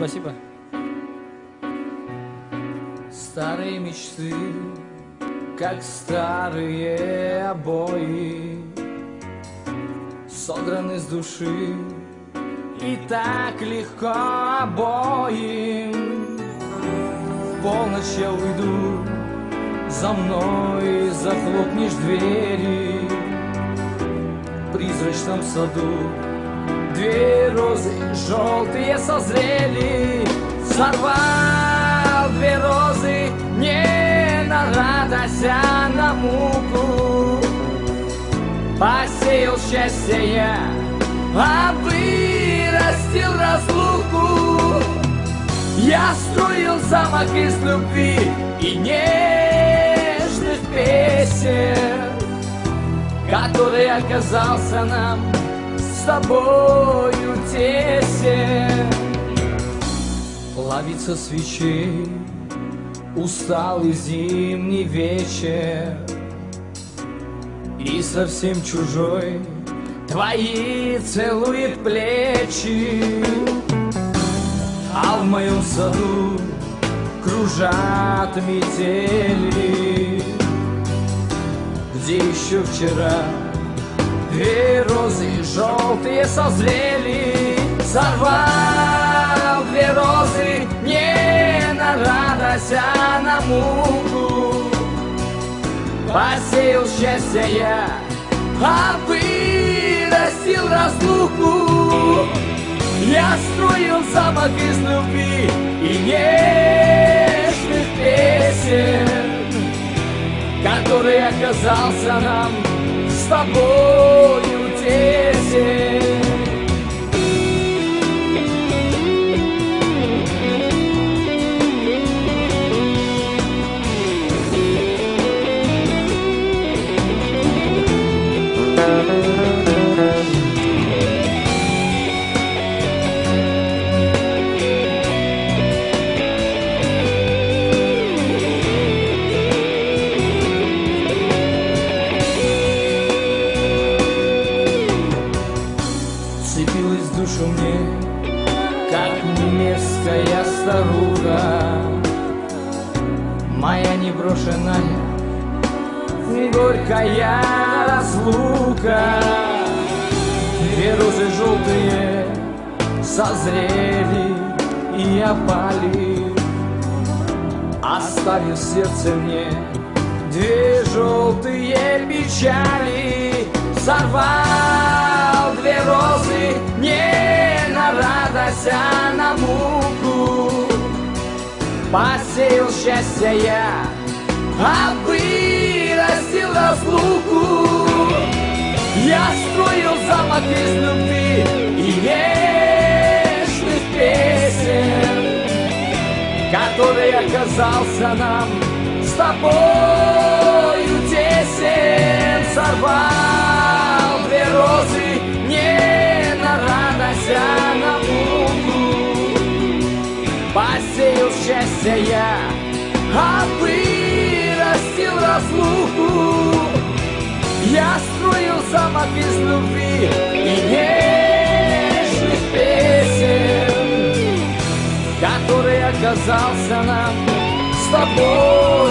Спасибо. Старые мечты, как старые обои, содраны с души, и так легко обоим. В полночь я уйду, за мной захлопнешь двери. В призрачном саду две розы желтые созрели. Сорвал две розы не на радость, а на муку. Посеял счастье я, а вырастил разлуку. Я строил замок из любви и нежных песен, который оказался нам с тобою тесен. Плавится свечей усталый зимний вечер, и совсем чужой твои целует плечи. А в моем саду кружат метели, где еще вчера две розы желтые созрели. Сорвал две розы не на радость, а на муку. Посеял счастье я, а вырастил разлуку. Я строил замок из любви и нежных песен, который оказался нам с тобою тесен. Старуха, моя неброшенная, горькая разлука. Две розы желтые созрели и опали, оставив в сердце мне две желтые печали. Сорвал две розы не на радость, а на муку. Посеял счастье я, а вырастил разлуку. Я строил замок из любви и нежных песен, который оказался нам с тобою тесен. Сорвал две розы не на радость, а на муку. Посеял счастье я, а вырастил разлуку. Я строил замок из любви и нежных песен, который оказался нам с тобой.